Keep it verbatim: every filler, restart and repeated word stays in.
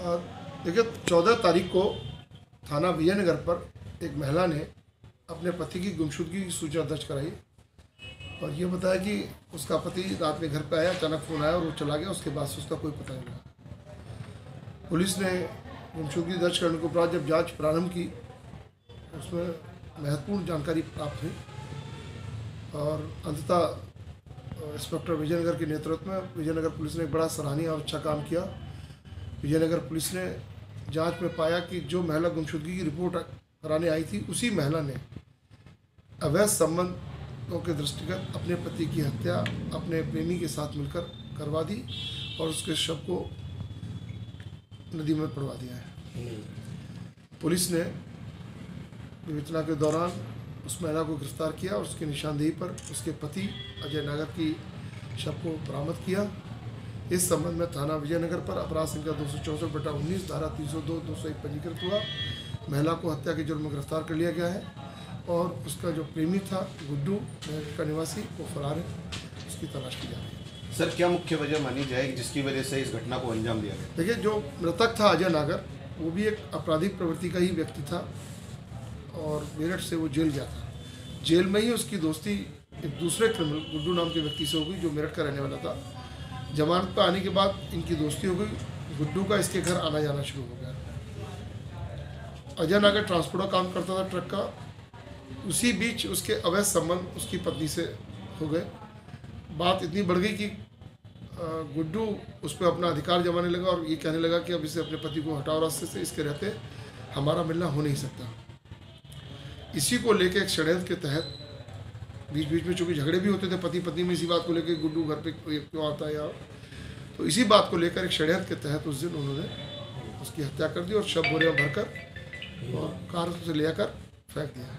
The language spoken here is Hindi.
देखिए चौदह तारीख को थाना विजयनगर पर एक महिला ने अपने पति की गुमशुदगी की सूचना दर्ज कराई और ये बताया कि उसका पति रात में घर पर आया, अचानक फ़ोन आया और वो चला गया। उसके बाद से उसका कोई पता नहीं लगा। पुलिस ने गुमशुदगी दर्ज करने के उपरांत जब जांच प्रारंभ की, उसमें महत्वपूर्ण जानकारी प्राप्त हुई और अंततः इंस्पेक्टर विजयनगर के नेतृत्व में विजयनगर पुलिस ने एक बड़ा सराहनीय और अच्छा काम किया। विजयनगर पुलिस ने जांच में पाया कि जो महिला गुमशुदगी की रिपोर्ट कराने आई थी, उसी महिला ने अवैध संबंधों के दृष्टिगत अपने पति की हत्या अपने प्रेमी के साथ मिलकर करवा दी और उसके शव को नदी में पड़वा दिया है। पुलिस ने विवेचना के दौरान उस महिला को गिरफ्तार किया और उसकी निशानदेही पर उसके पति अजय नागर की शव को बरामद किया। इस संबंध में थाना विजयनगर पर अपराध संख्या दो सौ चौंसठ बटा उन्नीस धारा तीन सौ दो दो सौ एक पंजीकृत हुआ। महिला को हत्या के जुर्म में गिरफ्तार कर लिया गया है और उसका जो प्रेमी था गुड्डू का निवासी वो फरार है, उसकी तलाश की जा रही है। सर, क्या मुख्य वजह मानी जाएगी जिसकी वजह से इस घटना को अंजाम दिया गया? देखिए, जो मृतक था अजय नागर, वो भी एक आपराधिक प्रवृत्ति का ही व्यक्ति था और मेरठ से वो जेल गया था। जेल में ही उसकी दोस्ती एक दूसरे क्रिमिनल गुड्डू नाम के व्यक्ति से हो गई जो मेरठ का रहने वाला था। जमानत पर आने के बाद इनकी दोस्ती हो गई। गुड्डू का इसके घर आना जाना शुरू हो गया। अजय नागर ट्रांसपोर्ट का काम करता था, ट्रक का। उसी बीच उसके अवैध संबंध उसकी पत्नी से हो गए। बात इतनी बढ़ गई कि गुड्डू उस पर अपना अधिकार जमाने लगा और ये कहने लगा कि अब इसे अपने पति को हटाओ रास्ते से, इसके रहते हमारा मिलना हो नहीं सकता। इसी को लेके एक षड्यंत्र के तहत बीच बीच में, चूँकि झगड़े भी होते थे पति पत्नी में, इसी बात को लेके गुड्डू घर पे क्यों आता है यार, तो इसी बात को लेकर एक षड्यंत्र के तहत उस दिन उन्होंने उसकी हत्या कर दी और शव बोरे में भरकर और कार से लेकर फेंक दिया।